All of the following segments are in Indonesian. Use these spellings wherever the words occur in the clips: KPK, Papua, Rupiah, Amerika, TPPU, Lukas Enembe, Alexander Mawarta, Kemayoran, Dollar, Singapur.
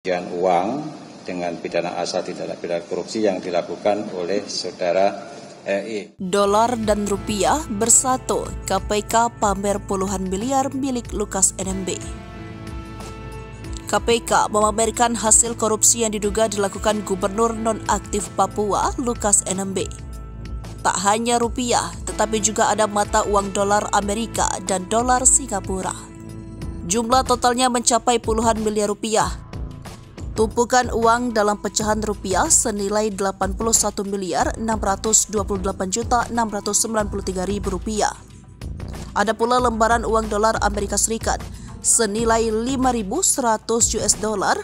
Pencucian uang dengan pidana asal tindak pidana korupsi yang dilakukan oleh saudara RI. Dolar dan rupiah bersatu, KPK pamer puluhan miliar milik Lukas Enembe. KPK memamerkan hasil korupsi yang diduga dilakukan Gubernur nonaktif Papua, Lukas Enembe. Tak hanya rupiah, tetapi juga ada mata uang dolar Amerika dan dolar Singapura. Jumlah totalnya mencapai puluhan miliar rupiah. Tumpukan uang dalam pecahan rupiah senilai 81.628.693.000 rupiah. Ada pula lembaran uang dolar Amerika Serikat senilai 5.100 US dollar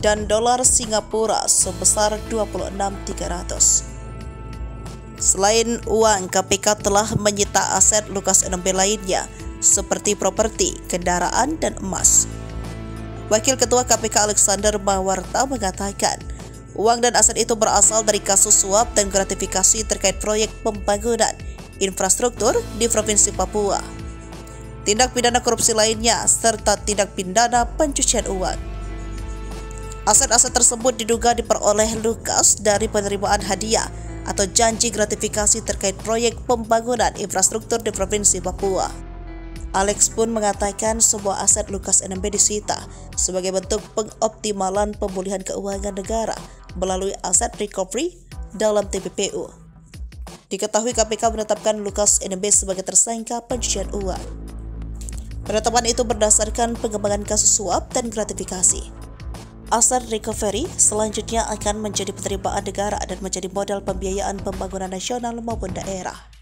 dan dolar Singapura sebesar 26.300. Selain uang, KPK telah menyita aset Lukas Enembe lainnya seperti properti, kendaraan, dan emas. Wakil Ketua KPK Alexander Mawarta mengatakan, uang dan aset itu berasal dari kasus suap dan gratifikasi terkait proyek pembangunan infrastruktur di Provinsi Papua, tindak pidana korupsi lainnya, serta tindak pidana pencucian uang. Aset-aset tersebut diduga diperoleh Lukas dari penerimaan hadiah atau janji gratifikasi terkait proyek pembangunan infrastruktur di Provinsi Papua. Alex pun mengatakan semua aset Lukas Enembe disita sebagai bentuk pengoptimalan pemulihan keuangan negara melalui aset recovery dalam TPPU. Diketahui KPK menetapkan Lukas Enembe sebagai tersangka pencucian uang. Penetapan itu berdasarkan pengembangan kasus suap dan gratifikasi. Aset recovery selanjutnya akan menjadi penerimaan negara dan menjadi modal pembiayaan pembangunan nasional maupun daerah.